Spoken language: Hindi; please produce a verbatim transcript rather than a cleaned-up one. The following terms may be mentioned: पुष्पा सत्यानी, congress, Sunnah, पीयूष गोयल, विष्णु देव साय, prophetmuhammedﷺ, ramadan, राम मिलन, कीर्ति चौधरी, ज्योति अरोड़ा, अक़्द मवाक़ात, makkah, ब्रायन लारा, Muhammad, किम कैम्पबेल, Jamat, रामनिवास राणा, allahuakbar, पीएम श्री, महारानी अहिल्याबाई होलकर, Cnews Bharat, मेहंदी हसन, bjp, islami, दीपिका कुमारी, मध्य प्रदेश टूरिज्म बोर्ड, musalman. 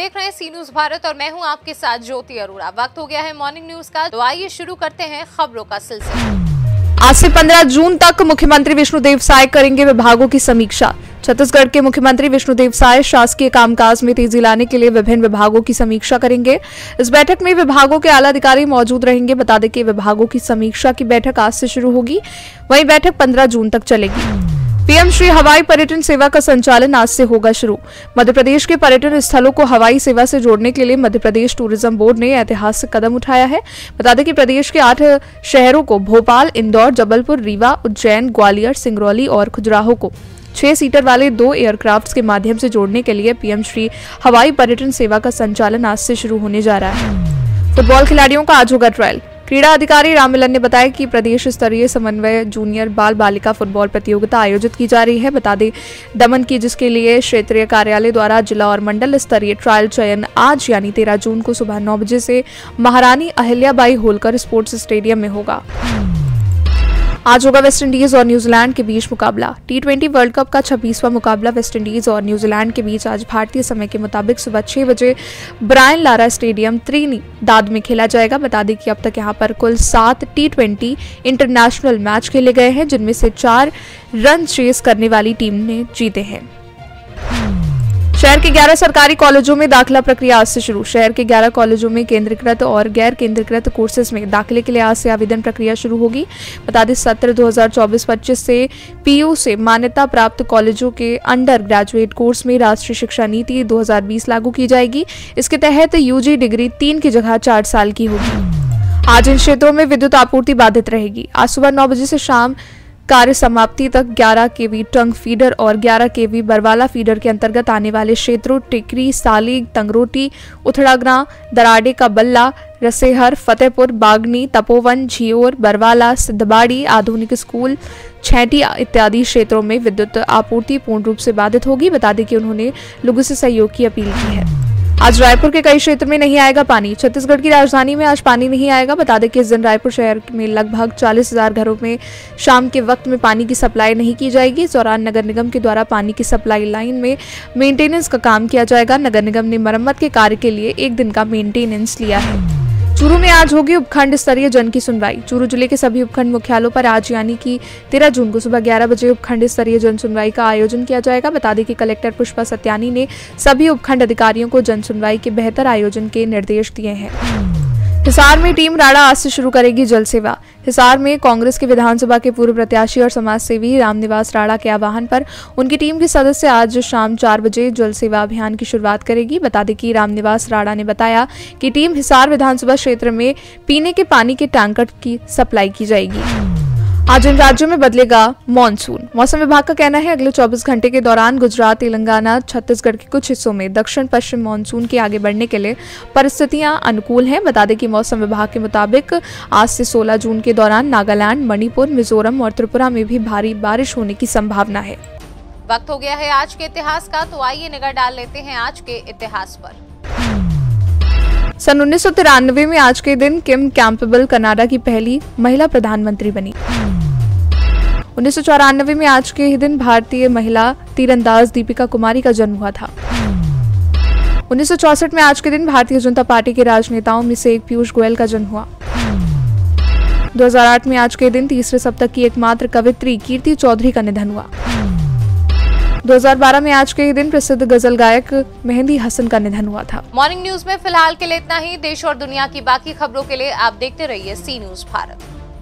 देख रहे हैं सी न्यूज भारत और मैं हूं आपके साथ ज्योति अरोड़ा। वक्त हो गया है मॉर्निंग न्यूज का, तो आइए शुरू करते हैं खबरों का सिलसिला। आज से पंद्रह जून तक मुख्यमंत्री विष्णु देव साय करेंगे विभागों की समीक्षा। छत्तीसगढ़ के मुख्यमंत्री विष्णु देव साय शासकीय कामकाज में तेजी लाने के लिए विभिन्न विभागों की समीक्षा करेंगे। इस बैठक में विभागों के आला अधिकारी मौजूद रहेंगे। बता दें कि विभागों की समीक्षा की बैठक आज से शुरू होगी, वहीं बैठक पंद्रह जून तक चलेगी। पीएम श्री हवाई पर्यटन सेवा का संचालन आज से होगा शुरू। मध्य प्रदेश के पर्यटन स्थलों को हवाई सेवा से जोड़ने के लिए मध्य प्रदेश टूरिज्म बोर्ड ने ऐतिहासिक कदम उठाया है। बता दें कि प्रदेश के आठ शहरों को भोपाल, इंदौर, जबलपुर, रीवा, उज्जैन, ग्वालियर, सिंगरौली और खजुराहो को छह सीटर वाले दो एयरक्राफ्ट के माध्यम से जोड़ने के लिए पीएम श्री हवाई पर्यटन सेवा का संचालन आज से शुरू होने जा रहा है। फुटबॉल खिलाड़ियों का आज होगा ट्रायल। क्रीड़ा अधिकारी राम मिलन ने बताया कि प्रदेश स्तरीय समन्वय जूनियर बाल बालिका फुटबॉल प्रतियोगिता आयोजित की जा रही है। बता दें दमन की, जिसके लिए क्षेत्रीय कार्यालय द्वारा जिला और मंडल स्तरीय ट्रायल चयन आज यानी तेरह जून को सुबह नौ बजे से महारानी अहिल्याबाई होलकर स्पोर्ट्स स्टेडियम में होगा। आज होगा वेस्टइंडीज और न्यूजीलैंड के बीच मुकाबला। टी ट्वेंटी वर्ल्ड कप का छब्बीसवां मुकाबला वेस्टइंडीज और न्यूजीलैंड के बीच आज भारतीय समय के मुताबिक सुबह छह बजे ब्रायन लारा स्टेडियम त्रिनिदाद में खेला जाएगा। बता दें कि अब तक यहां पर कुल सात टी ट्वेंटी इंटरनेशनल मैच खेले गए हैं, जिनमें से चार रन चेस करने वाली टीम ने जीते हैं। शहर के ग्यारह सरकारी कॉलेजों में दाखिला प्रक्रिया आज से शुरू। शहर के ग्यारह कॉलेजों में केंद्रीकृत और गैर केंद्रीकृत कोर्सेज में दाखिले के लिए आज से आवेदन प्रक्रिया शुरू होगी। बता दें सत्र दो हज़ार चौबीस पच्चीस से पीयू से मान्यता प्राप्त कॉलेजों के अंडर ग्रेजुएट कोर्स में राष्ट्रीय शिक्षा नीति दो हज़ार बीस लागू की जाएगी। इसके तहत यूजी डिग्री तीन की जगह चार साल की होगी। आज इन क्षेत्रों में विद्युत आपूर्ति बाधित रहेगी। आज सुबह नौ बजे से शाम कार्य समाप्ति तक ग्यारह केवी टंग फीडर और ग्यारह केवी बरवाला फीडर के अंतर्गत आने वाले क्षेत्रों टिकरी, साली, तंगरोटी, उथड़ागना, दराडे का बल्ला, रसेहर, फतेहपुर, बागनी, तपोवन, झियोर, बरवाला, सिद्धबाड़ी, आधुनिक स्कूल, छैटिया इत्यादि क्षेत्रों में विद्युत आपूर्ति पूर्ण रूप से बाधित होगी। बता दें कि उन्होंने लोगों से सहयोग की अपील की है। आज रायपुर के कई क्षेत्र में नहीं आएगा पानी। छत्तीसगढ़ की राजधानी में आज पानी नहीं आएगा। बता दें कि इस दिन रायपुर शहर में लगभग चालीस हज़ार घरों में शाम के वक्त में पानी की सप्लाई नहीं की जाएगी। इस दौरान नगर निगम के द्वारा पानी की सप्लाई लाइन में मेंटेनेंस का काम किया जाएगा। नगर निगम ने मरम्मत के कार्य के लिए एक दिन का मेंटेनेंस लिया है। चूरू में आज होगी उपखंड स्तरीय जन की सुनवाई। चूरू जिले के सभी उपखंड मुख्यालयों पर आज यानी कि तेरह जून को सुबह ग्यारह बजे उपखंड स्तरीय जन सुनवाई का आयोजन किया जाएगा। बता दें कि कलेक्टर पुष्पा सत्यानी ने सभी उपखंड अधिकारियों को जन सुनवाई के बेहतर आयोजन के निर्देश दिए हैं। हिसार में टीम राणा आज से शुरू करेगी जल सेवा। हिसार में कांग्रेस के विधानसभा के पूर्व प्रत्याशी और समाजसेवी रामनिवास राणा के आह्वान पर उनकी टीम के सदस्य आज शाम चार बजे जल सेवा अभियान की शुरुआत करेगी। बता दें कि रामनिवास राणा ने बताया कि टीम हिसार विधानसभा क्षेत्र में पीने के पानी के टैंकर की सप्लाई की जाएगी। आज इन राज्यों में बदलेगा मॉनसून। मौसम विभाग का कहना है अगले चौबीस घंटे के दौरान गुजरात, तेलंगाना, छत्तीसगढ़ के कुछ हिस्सों में दक्षिण पश्चिम मॉनसून के आगे बढ़ने के लिए परिस्थितियां अनुकूल हैं। बता दें कि मौसम विभाग के मुताबिक आज से सोलह जून के दौरान नागालैंड, मणिपुर, मिजोरम और त्रिपुरा में भी भारी बारिश होने की संभावना है। वक्त हो गया है आज के इतिहास का, तो आइए नजर डाल लेते हैं आज के इतिहास पर। सन उन्नीस सौ तिरानवे में आज के दिन किम कैम्पबेल कनाडा की पहली महिला प्रधानमंत्री बनी। उन्नीस सौ चौरानवे में आज के ही दिन भारतीय महिला तीरंदाज दीपिका कुमारी का जन्म हुआ था। उन्नीस सौ चौसठ में आज के दिन भारतीय जनता पार्टी के राजनेताओं में से एक पीयूष गोयल का जन्म हुआ। दो हज़ार आठ में आज के दिन तीसरे सप्तक की एकमात्र कवित्री कीर्ति चौधरी का निधन हुआ। दो हज़ार बारह में आज के ही दिन प्रसिद्ध गजल गायक मेहंदी हसन का निधन हुआ था। मॉर्निंग न्यूज में फिलहाल के लिए इतना ही। देश और दुनिया की बाकी खबरों के लिए आप देखते रहिए सी न्यूज भारत।